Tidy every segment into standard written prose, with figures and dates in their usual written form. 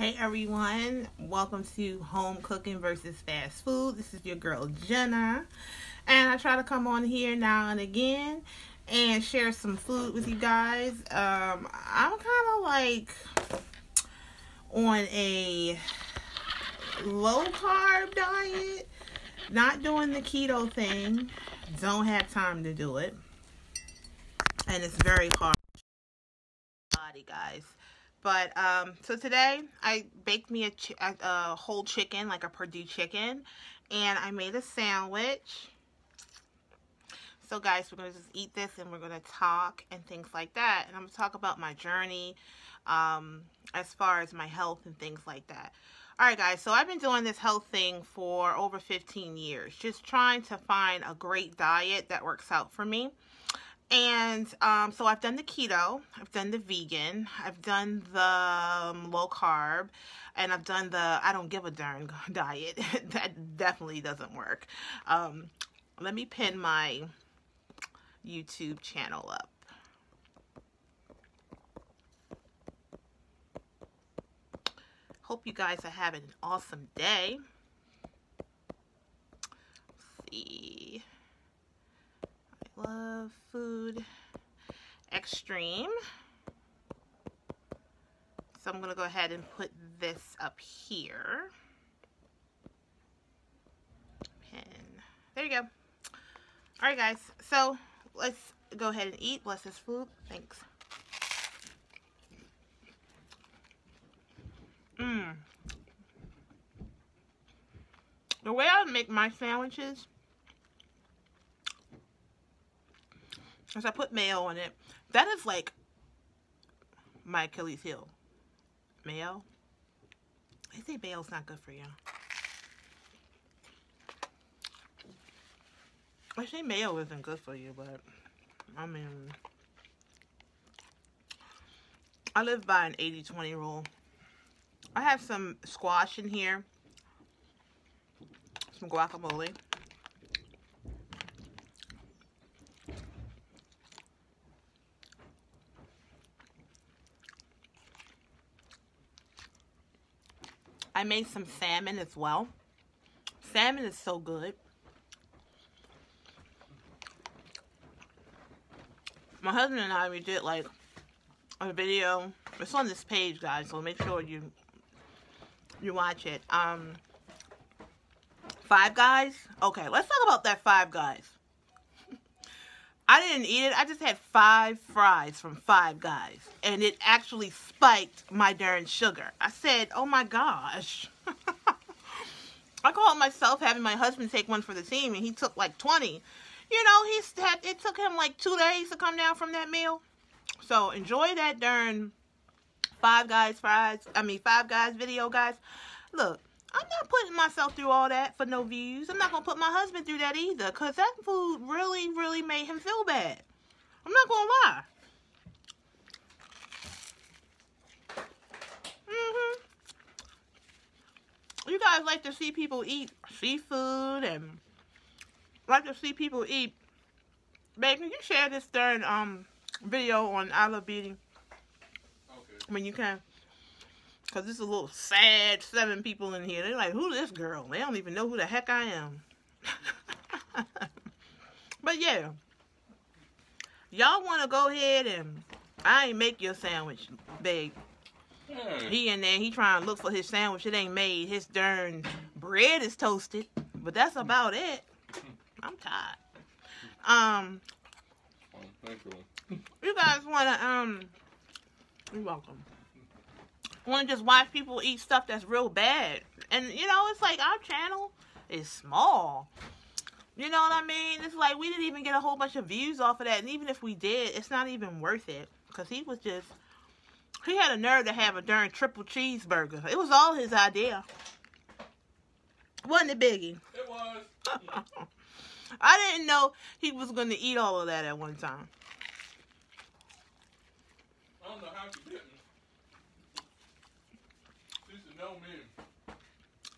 Hey everyone, welcome to Home Cooking versus Fast Food. This is your girl Jenna, and I try to come on here now and again and share some food with you guys. I'm kind of like on a low carb diet, not doing the keto thing, don't have time to do it, and it's very hard on my body, guys. But, so today I baked me a whole chicken, like a Purdue chicken, and I made a sandwich. So guys, we're going to just eat this and we're going to talk and things like that. And I'm going to talk about my journey, as far as my health and things like that. Alright guys, so I've been doing this health thing for over 15 years, just trying to find a great diet that works out for me. And so I've done the keto, I've done the vegan, I've done the low carb, and I've done the I don't give a darn diet. That definitely doesn't work. Let me pin my YouTube channel up. Hope you guys are having an awesome day. Let's see. Love food extreme. So I'm gonna go ahead and put this up here. Pin. There you go. Alright guys, so let's go ahead and eat. Bless this food. Thanks. The way I make my sandwiches as I put mayo on it. That is like my Achilles heel. Mayo. They say mayo's not good for you. I say mayo isn't good for you, but I mean, I live by an 80-20 rule. I have some squash in here, some guacamole. I made some salmon as well. Salmon is so good. My husband and I, we did like a video. It's on this page, guys, so make sure you watch it. Five Guys. Okay, let's talk about that Five Guys. I didn't eat it. I just had 5 fries from Five Guys. And it actually spiked my darn sugar. I said, oh my gosh. I called myself having my husband take one for the team. And he took like 20. You know, it took him like 2 days to come down from that meal. So enjoy that darn Five Guys fries. I mean, Five Guys video, guys. Look. I'm not putting myself through all that for no views. I'm not going to put my husband through that either, because that food really, really made him feel bad. I'm not going to lie. You guys like to see people eat seafood and like to see people eat. Babe, can you share this darn video on I Love Beauty? Okay. When you can. Because there's a little sad 7 people in here. They're like, who this girl? They don't even know who the heck I am. But yeah. Y'all want to go ahead and I ain't make your sandwich, babe. He in there, he trying to look for his sandwich. It ain't made. His darn bread is toasted. But that's about it. I'm tired. Thank you. You guys want to, you're welcome. Want to just watch people eat stuff that's real bad. And, you know, it's like our channel is small. You know what I mean? It's like we didn't even get a whole bunch of views off of that. And even if we did, it's not even worth it. Because he was just... He had a nerve to have a darn triple cheeseburger. It was all his idea. Wasn't it, Biggie? It was. I didn't know he was going to eat all of that at one time. I don't know how he didn't.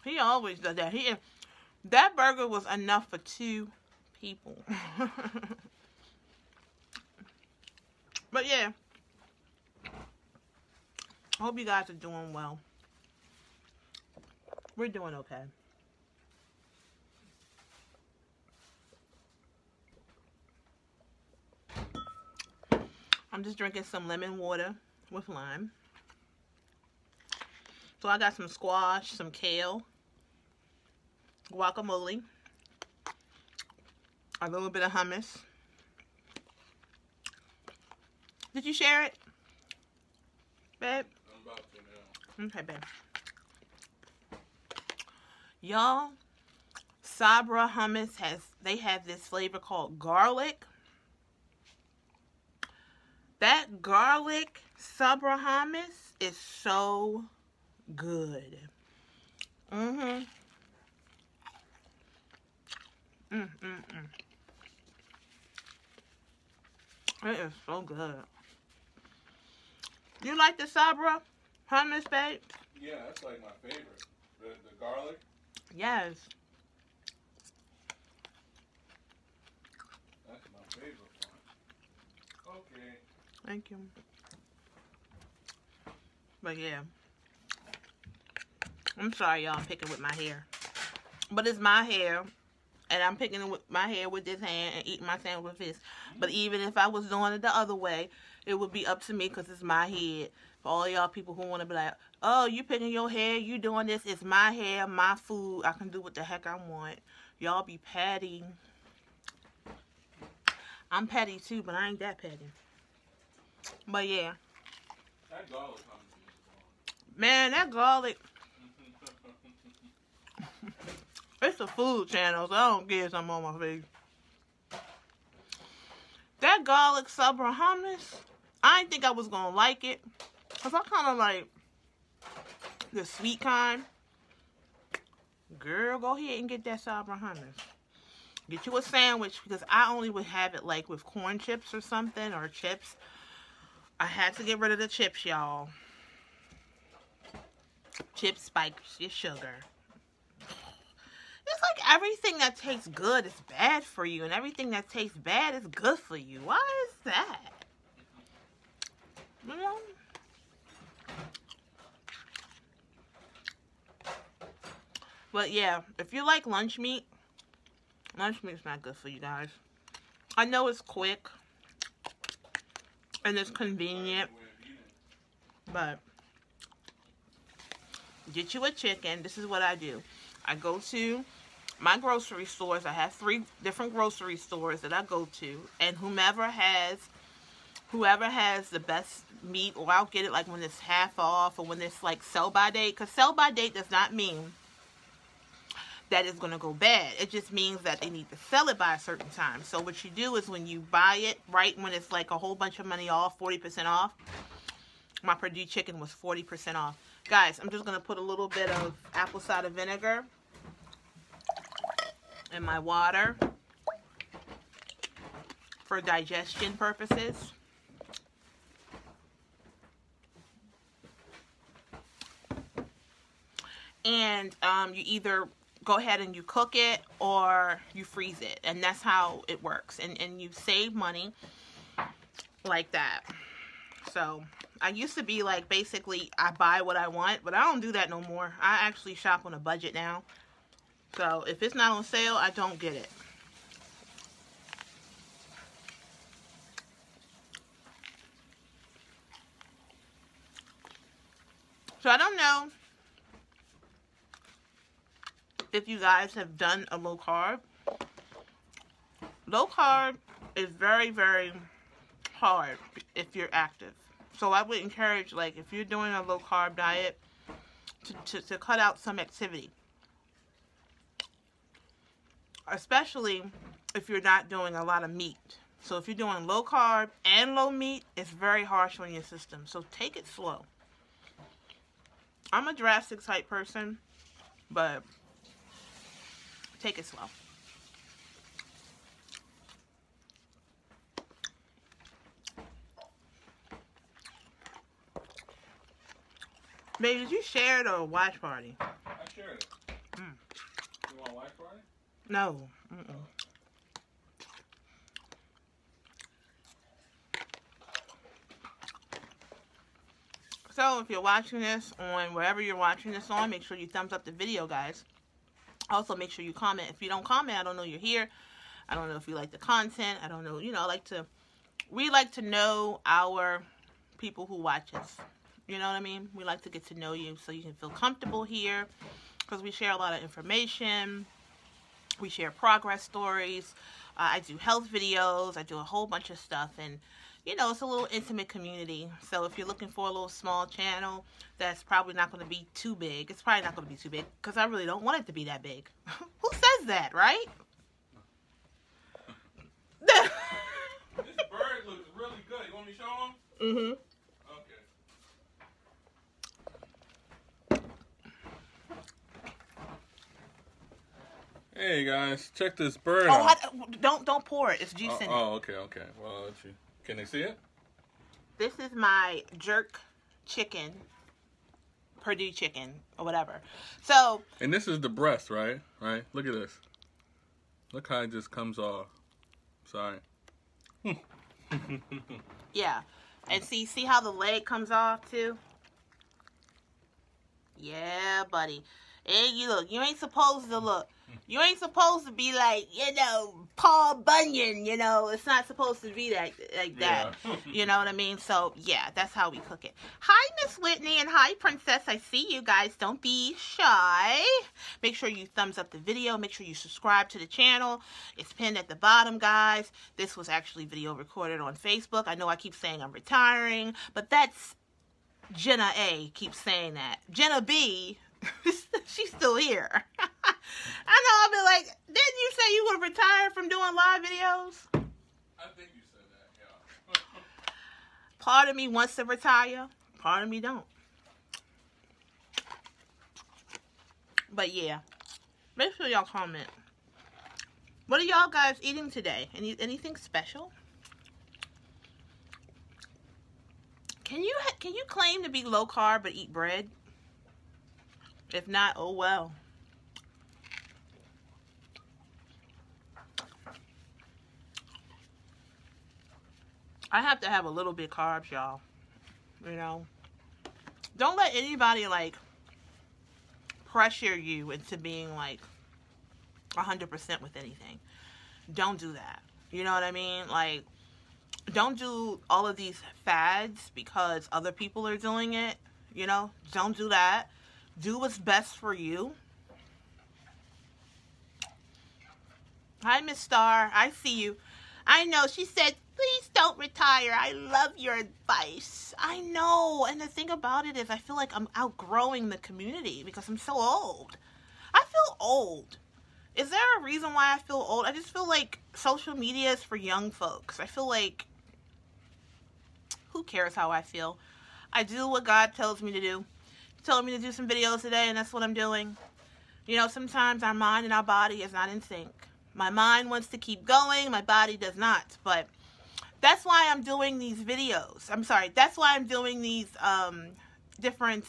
He always does that. That burger was enough for 2 people. But yeah, I hope you guys are doing well. We're doing okay. I'm just drinking some lemon water with lime. So I got some squash, some kale, guacamole, a little bit of hummus. Did you share it, babe? I'm about to now. Okay, babe. Y'all, Sabra hummus they have this flavor called garlic. That garlic Sabra hummus is so good. It is so good. You like the Sabra hummus, babe? Yeah, that's like my favorite. The garlic? Yes. That's my favorite one. Okay. Thank you. But yeah. I'm sorry y'all, I'm picking with my hair. But it's my hair. And I'm picking with my hair with this hand and eating my sandwich with this. But even if I was doing it the other way, it would be up to me because it's my head. For all y'all people who want to be like, oh, you picking your hair, you doing this. It's my hair, my food. I can do what the heck I want. Y'all be petty. I'm petty too, but I ain't that petty. But yeah. That garlic. Man, that garlic. It's a food channel, so I don't get some on my face. That garlic Sabra hummus, I didn't think I was going to like it. Because I kind of like the sweet kind. Girl, go ahead and get that Sabra hummus. Get you a sandwich, because I only would have it like with corn chips or something, or chips. I had to get rid of the chips, y'all. Chips spikes your sugar. It's like everything that tastes good is bad for you, and everything that tastes bad is good for you. Why is that? You know? But yeah, if you like lunch meat's not good for you guys. I know it's quick and it's convenient, but get you a chicken. This is what I do. I go to my grocery stores. I have 3 different grocery stores that I go to, and whoever has the best meat, or I'll get it like when it's half off or when it's like sell by date. Because sell by date does not mean that it's going to go bad. It just means that they need to sell it by a certain time. So what you do is when you buy it right when it's like a whole bunch of money off, 40% off. My Purdue chicken was 40% off. Guys, I'm just going to put a little bit of apple cider vinegar in my water for digestion purposes. And you either go ahead and you cook it or you freeze it. And that's how it works. And you save money like that. So I used to be like, basically, I buy what I want, but I don't do that no more. I actually shop on a budget now. So if it's not on sale, I don't get it. So I don't know if you guys have done a low carb. Low carb is very, very hard if you're active. So I would encourage, like, if you're doing a low-carb diet, to cut out some activity. Especially if you're not doing a lot of meat. So if you're doing low-carb and low-meat, it's very harsh on your system. So take it slow. I'm a drastic type person, but take it slow. Babe, did you share it or watch party? I shared it. You want a watch party? No. So if you're watching this on wherever you're watching this on, make sure you thumbs up the video, guys. Also, make sure you comment. If you don't comment, I don't know you're here. I don't know if you like the content. I don't know. You know, we like to know our people who watch us. You know what I mean? We like to get to know you so you can feel comfortable here, because we share a lot of information. We share progress stories. I do health videos. I do a whole bunch of stuff, and you know, it's a little intimate community. So if you're looking for a little small channel that's probably not going to be too big, it's probably not going to be too big, because I really don't want it to be that big. Who says that, right? This bird looks really good. You want me to show him? Mm-hmm. Hey guys, check this bird out. Don't pour it. It's juice in it. Oh, okay, okay. Well, let's see. Can they see it? This is my jerk chicken, Purdue chicken or whatever. So. And this is the breast, right? Right. Look at this. Look how it just comes off. Sorry. Yeah, and see how the leg comes off too. Yeah, buddy. And you look. You ain't supposed to look. You ain't supposed to be like, you know, Paul Bunyan, you know. It's not supposed to be that, like that. Yeah. You know what I mean? So, yeah, that's how we cook it. Hi, Miss Whitney, and hi, Princess. I see you guys. Don't be shy. Make sure you thumbs up the video. Make sure you subscribe to the channel. It's pinned at the bottom, guys. This was actually video recorded on Facebook. I know I keep saying I'm retiring, but that's Jenna A keeps saying that. Jenna B, she's still here. I know, I'll be like, didn't you say you would retire from doing live videos? I think you said that, yeah. Part of me wants to retire, part of me don't. But yeah, make sure y'all comment. What are y'all guys eating today? Anything special? Can you claim to be low carb but eat bread? If not, oh well. I have to have a little bit carbs, y'all. You know, don't let anybody like pressure you into being like 100% with anything. Don't do that. You know what I mean? Like, don't do all of these fads because other people are doing it. You know, don't do that. Do what's best for you. Hi, Miss Star. I see you. I know. She said, please don't retire. I love your advice. I know. And the thing about it is I feel like I'm outgrowing the community because I'm so old. I feel old. Is there a reason why I feel old? I just feel like social media is for young folks. I feel like who cares how I feel? I do what God tells me to do. He told me to do some videos today, and that's what I'm doing. You know, sometimes our mind and our body is not in sync. My mind wants to keep going. My body does not. But that's why I'm doing these videos. I'm sorry. That's why I'm doing these different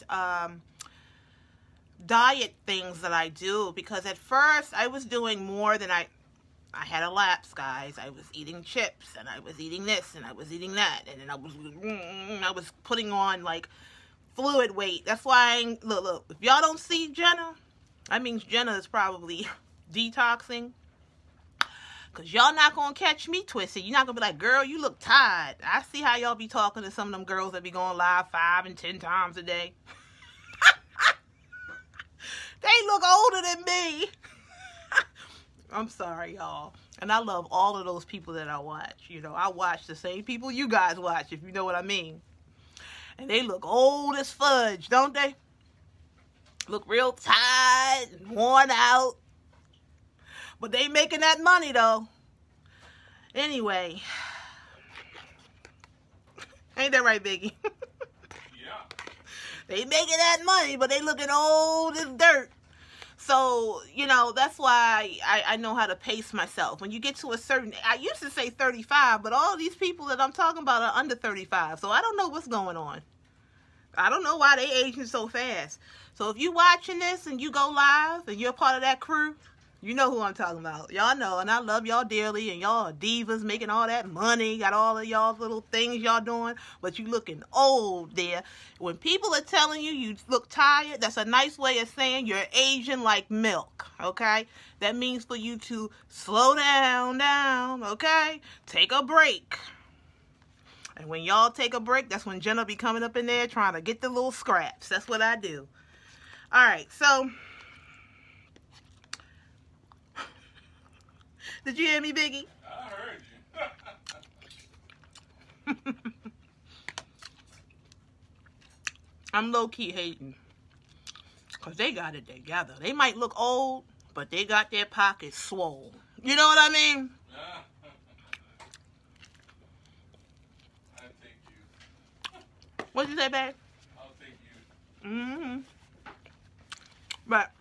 diet things that I do. Because at first I was doing more than I had a lapse, guys. I was eating chips and I was eating this and I was eating that. And then I was putting on like fluid weight. That's why, look, if y'all don't see Jenna, that means Jenna is probably detoxing. Because y'all not going to catch me twisted. You're not going to be like, girl, you look tired. I see how y'all be talking to some of them girls that be going live 5 and 10 times a day. They look older than me. I'm sorry, y'all. And I love all of those people that I watch. You know, I watch the same people you guys watch, if you know what I mean. And they look old as fudge, don't they? Look real tired and worn out. But they making that money, though. Anyway. Ain't that right, Biggie? Yeah. They making that money, but they looking old as dirt. So, you know, that's why I know how to pace myself. When you get to a certain... I used to say 35, but all these people that I'm talking about are under 35. So I don't know what's going on. I don't know why they aging so fast. So if you watching this and you go live and you're part of that crew... You know who I'm talking about. Y'all know, and I love y'all dearly, and y'all are divas making all that money, got all of y'all little things y'all doing, but you looking old there. When people are telling you you look tired, that's a nice way of saying you're aging like milk, okay? That means for you to slow down, okay? Take a break. And when y'all take a break, that's when Jenna be coming up in there trying to get the little scraps. That's what I do. All right, so... Did you hear me, Biggie? I heard you. I'm low-key hating. Because they got it together. They might look old, but they got their pockets swole. You know what I mean? I take you. What'd you say, babe? I'll take you. Mm-hmm. But,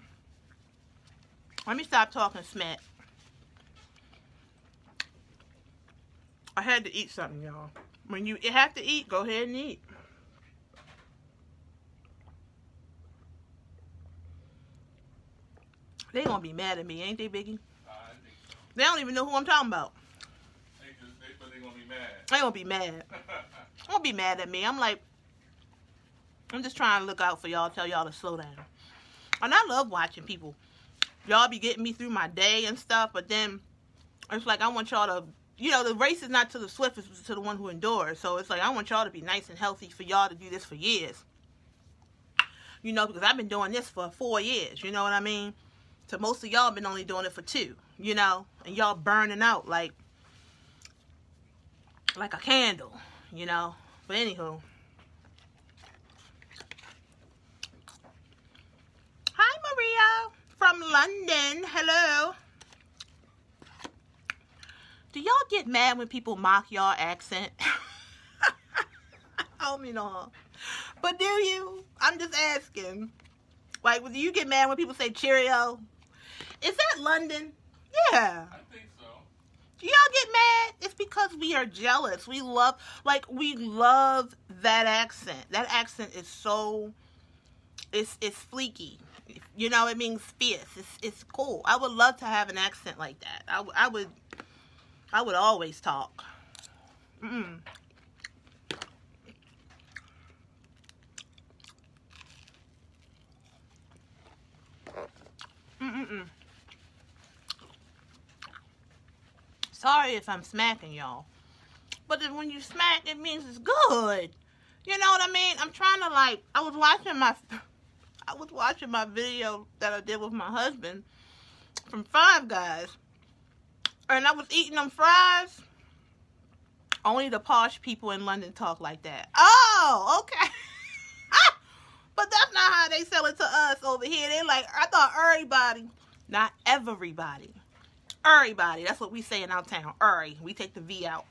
let me stop talking smack. I had to eat something, y'all. When you have to eat, go ahead and eat. They gonna be mad at me, ain't they, Biggie? I think so. They don't even know who I'm talking about. They gonna be mad. They gonna be mad. They gonna be mad at me. I'm like, I'm just trying to look out for y'all, tell y'all to slow down. And I love watching people. Y'all be getting me through my day and stuff, but then it's like I want y'all to... You know, the race is not to the swift, it's to the one who endures. So it's like, I want y'all to be nice and healthy for y'all to do this for years. You know, because I've been doing this for 4 years. You know what I mean? So most of y'all been only doing it for 2. You know? And y'all burning out like a candle. You know? But anywho. Hi, Maria from London. Hello. Do y'all get mad when people mock y'all accent? I don't mean all. But do you? I'm just asking. Like, do you get mad when people say cheerio? Is that London? Yeah. I think so. Do y'all get mad? It's because we are jealous. We love, like, we love that accent. That accent is so, it's fleeky. You know, it means fierce. It's cool. I would love to have an accent like that. I would always talk. Sorry if I'm smacking y'all. But when you smack, it means it's good. You know what I mean? I'm trying to, like, I was watching my video that I did with my husband from Five Guys. And I was eating them fries. Only the posh people in London talk like that. Oh, okay. But that's not how they sell it to us over here. They're like, I thought everybody. Not everybody. Everybody. That's what we say in our town. Uri. We take the V out.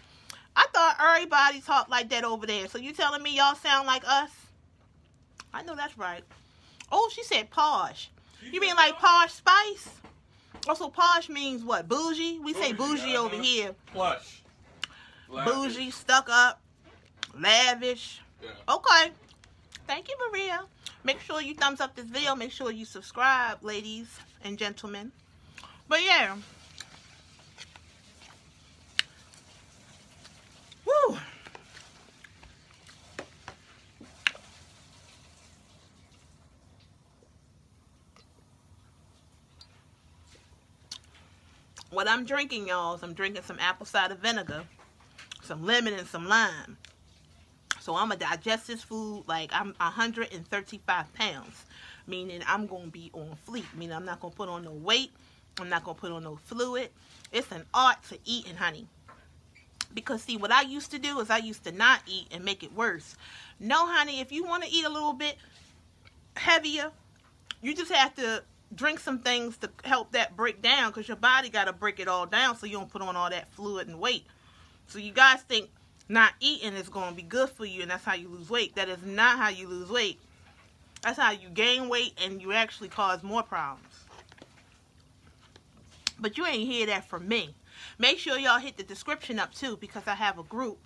I thought everybody talked like that over there. So you telling me y'all sound like us? I know that's right. Oh, she said posh. You mean like posh spice? Also, posh means what? Bougie? We say bougie over here. Plush. Lavish. Bougie, stuck up, lavish. Yeah. Okay. Thank you, Maria. Make sure you thumbs up this video. Make sure you subscribe, ladies and gentlemen. But yeah. Woo. What I'm drinking, y'all, is I'm drinking some apple cider vinegar, some lemon, and some lime. So I'm going to digest this food like I'm 135 pounds, meaning I'm going to be on fleek, meaning I'm not going to put on no weight. I'm not going to put on no fluid. It's an art to eating, honey. Because, see, what I used to do is I used to not eat and make it worse. No, honey, if you want to eat a little bit heavier, you just have to drink some things to help that break down, because your body got to break it all down so you don't put on all that fluid and weight. So you guys think not eating is going to be good for you and that's how you lose weight. That is not how you lose weight. That's how you gain weight and you actually cause more problems. But you ain't hear that from me. Make sure y'all hit the description up too, because I have a group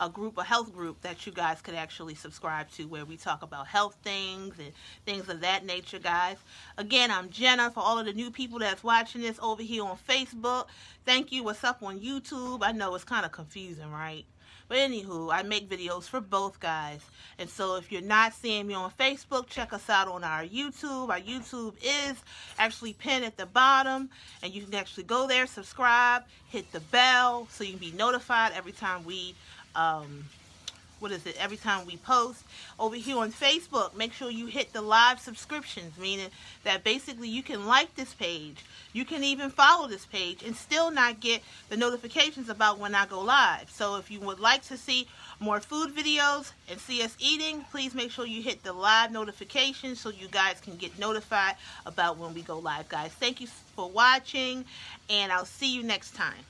a group, a health group that you guys could actually subscribe to, where we talk about health things and things of that nature, guys. Again, I'm Jenna. For all of the new people that's watching this over here on Facebook, thank you. What's up on YouTube? I know it's kind of confusing, right? But anywho, I make videos for both, guys. And so if you're not seeing me on Facebook, check us out on our YouTube. Our YouTube is actually pinned at the bottom. And you can actually go there, subscribe, hit the bell, so you can be notified every time we, every time we post. Over here on Facebook, make sure you hit the live subscriptions, meaning that basically you can like this page. You can even follow this page and still not get the notifications about when I go live. So if you would like to see more food videos and see us eating, please make sure you hit the live notification so you guys can get notified about when we go live, guys. Thank you for watching, and I'll see you next time.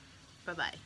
Bye-bye.